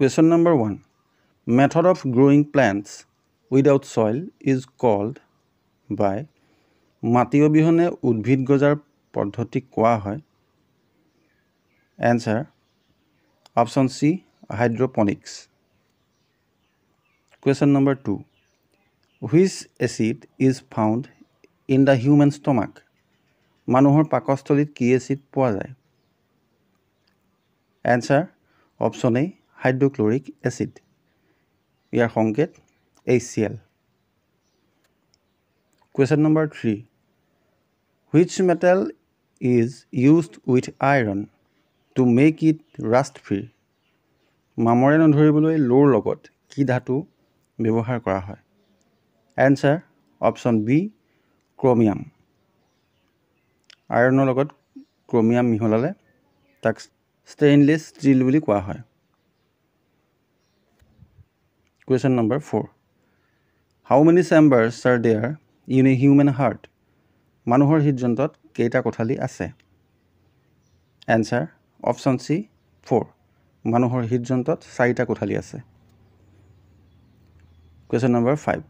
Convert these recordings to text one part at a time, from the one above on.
Question number 1. Method of growing plants without soil is called by Matiyo Bihone Udvid Gozar Pordhoti Kwa Hoi. Answer option C, hydroponics. Question number 2. Which acid is found in the human stomach? Manuhor pakostolit ki acid poa jay? Answer option A, hydrochloric acid. Iyar honget HCl. Question number 3. Which metal is used with iron to make it rust free? Mamore nodhoriboloi lor logot ki dhatu byabohar kora hoy? Answer option B, chromium. Iron logot chromium miholale tak stainless steel boli koa hoy. Question number 4. How many chambers are there in a human heart? Manuhor hidrontot keita kothali ase? Answer option C, 4. Manuhor hidrontot saita kothali ase. Question number 5.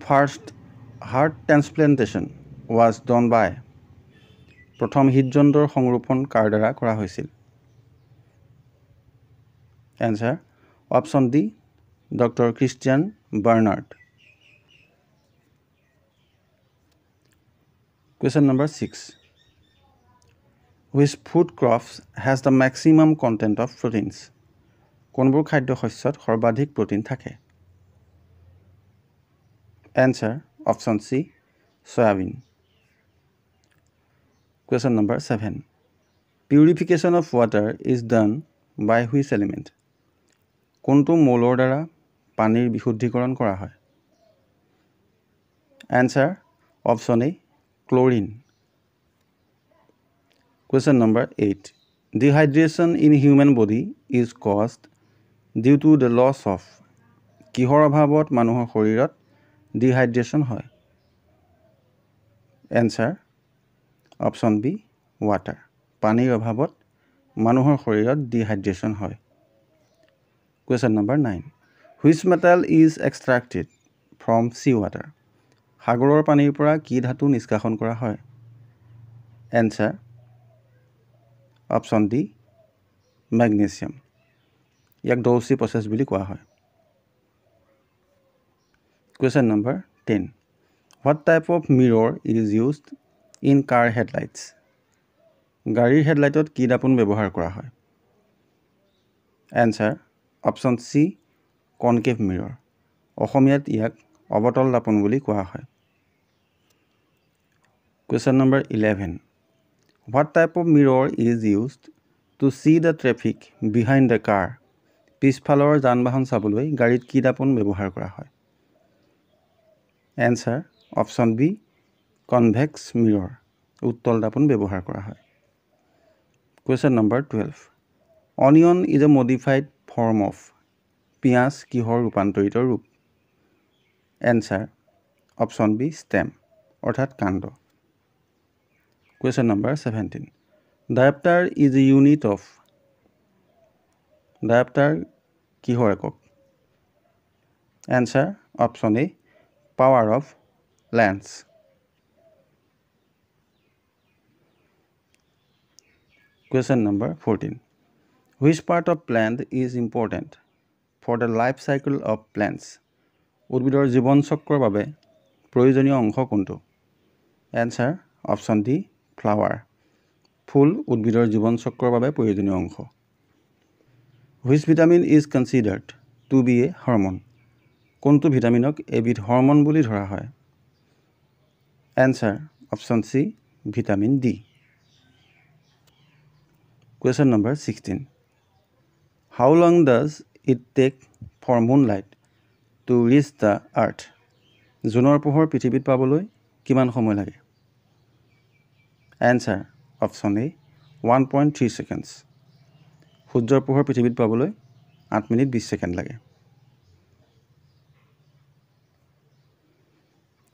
First heart transplantation was done by Prothom hidrontor hongropon kardara kora hoisil? Answer option D, Dr. Christian Bernard. Question number 6. Which food crops has the maximum content of proteins? Konbor khadyo hosyot horbadhik protein thake? Answer option C, soybean. Question number 7. Purification of water is done by which element? Konto molor dara panir bishuddhikoron kora hoy? Answer option A, chlorine. Question number 8. Dehydration in human body is caused due to the loss of kihor abhavat manuhor shorirot dehydration hoy? Answer option B, water. Panir abhavat manuhor shorirot dehydration hoy? Question number 9. Which metal is extracted from seawater? Hagoror panir pora ki dhatu niskakhon kora hoy? Answer option D, magnesium. Yak dosi process bili koa hoy. Question number 10. What type of mirror is used in car headlights? Garir headlightot ki dapun byabohar kora hoy? Answer option C, concave mirror. Ohomiyat yak Overtall dapun buli koa hoy. Question number 11. What type of mirror is used to see the traffic behind the car? Pisfalor janbahan saboloi garit ki dapun byabohar kora hoy? Answer option B, convex mirror. Uttol dapun byabohar kora hoy. Question number 12. Onion is a modified form of piyaz kihor rupantorito rup? Answer option B, stem orthat kando. Question number 17. Diopter is a unit of diopter kihor ekok? Answer option A, power of lens. Question number 18. Which part of plant is important for the life cycle of plants? উদ্ভিদৰ জীৱন চক্ৰৰ বাবে প্ৰয়োজনীয় অংশ কোনটো? Answer option D, flower. ফুল উদ্ভিদৰ জীৱন চক্ৰৰ বাবে প্ৰয়োজনীয় অংশ। Which vitamin is considered to be a hormone? কোনটো ভিটামিনক এবিধ হৰমন বুলি ধৰা হয়? Answer option C, vitamin D. Question number 16. How long does it take for moonlight to reach the earth? Junor pohor prithibit paboloi kiman somoy lage? Answer option A, 1.3 seconds. Hujjor pohor prithibit paboloi 8 minute 20 second lage.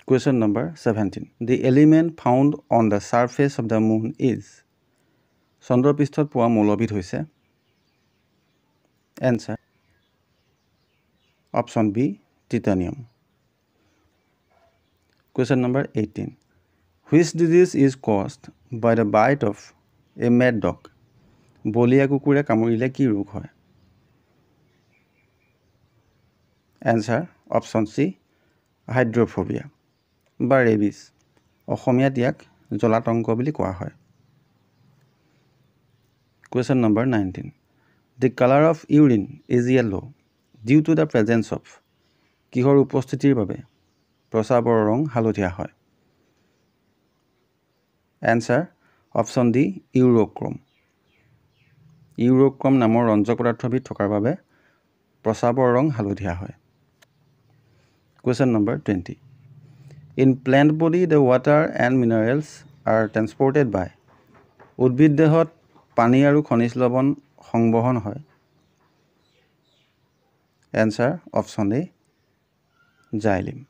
Question number 17. The element found on the surface of the moon is? Sondor pisthot poa molobid hoise? Answer option B, titanium. Question number 18. Which disease is caused by the bite of a mad dog? Bolia kukure kamurile ki rog hoy? Answer option C, hydrophobia ba rabies. Ohomia diak jolatonko bili koa hoy. Question number 19. The color of urine is yellow due to the presence of kihor upostitir babe prosabor rong halothia hoy? Answer option D, Eurochrome. Eurochrome namor ranjak padartho bi thokar babe prosabor rong halothia hoy. Question number 20. In plant body, the water and minerals are transported by udvid dehot pani aru khonij labon hongbohon hoy? Answer option A, Xylem.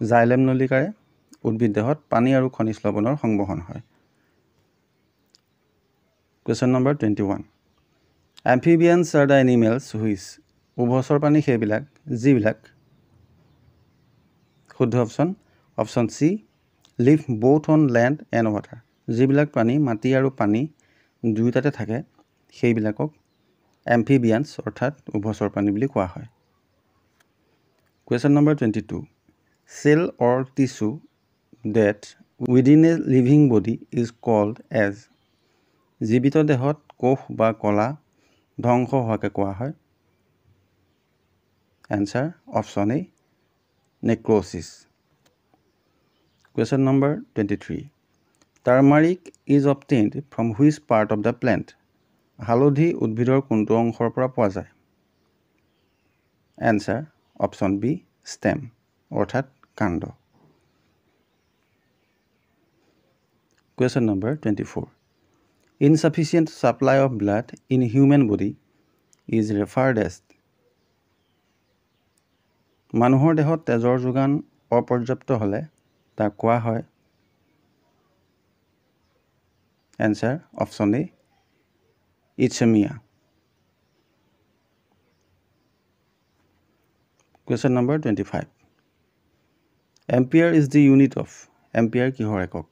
Xylem nolikare udvid dehot pani aru khonij labonor hongbohon hoy. Question number 21. Amphibians are the animals which ubhosor pani hebilak jibilak? Khud option option C, live both on land and water. Jibilak pani mati aru pani duitate thake সেই বিলাকক amphibians অর্থাৎ উভচৰ প্ৰাণী বুলি কোৱা হয়। Question number 22. Cell or tissue that within a living body is called as জীৱিত দেহত কোষ বা কলা ধ্বংস হোৱাকে কোৱা হয়? Answer option A, necrosis. Question number 23. Turmeric is obtained from which part of the plant? Halodhi udbhidor kuntu onghor pora poa jay? Answer option B, stem orthat kando. Question number 24. Insufficient supply of blood in human body is referred as? Manuhor dehot tejor jogan oporjapto hole ta koa hoy? Answer option A, ischemia. Question number 25. Ampere is the unit of ampere kihor ekok?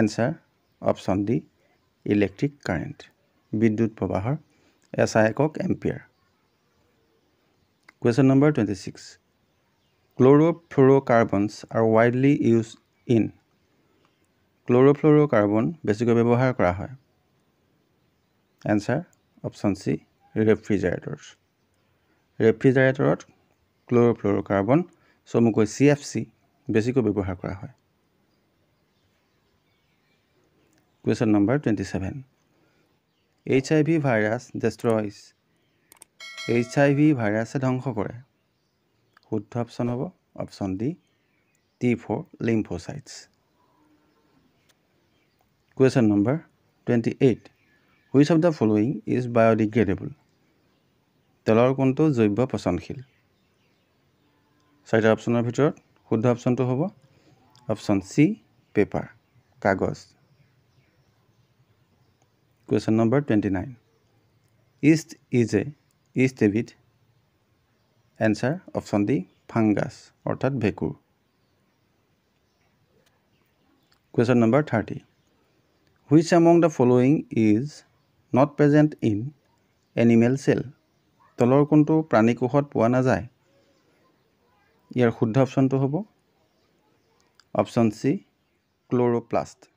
Answer option D, electric current. Bidyut probahar SI ekok ampere. Question number 26. Chlorofluorocarbons are widely used in? Chlorofluorocarbon besikoy byabohar kora hoy? Answer option C, refrigerators. Refrigerator chlorofluorocarbon somukoi CFC basically byabohar kora hoy. Question number 27. HIV virus destroys? HIV virus e dhongkho kore? Shuddha option hobo option D, T4 lymphocytes. Question number 28. Which of the following is biodegradable? Telor konto joibyo pasonkhil? Soita optioner bhitor shuddha option to hobo option C, paper kagos. Question number 29. Yeast is a yeastbid? Answer option D, fungus orthat bhekur. Question number 30. Which among the following is not present in animal cell? Tolor kuntu prani kohot poa na jay? Yar shuddha option to hobo option C, chloroplast.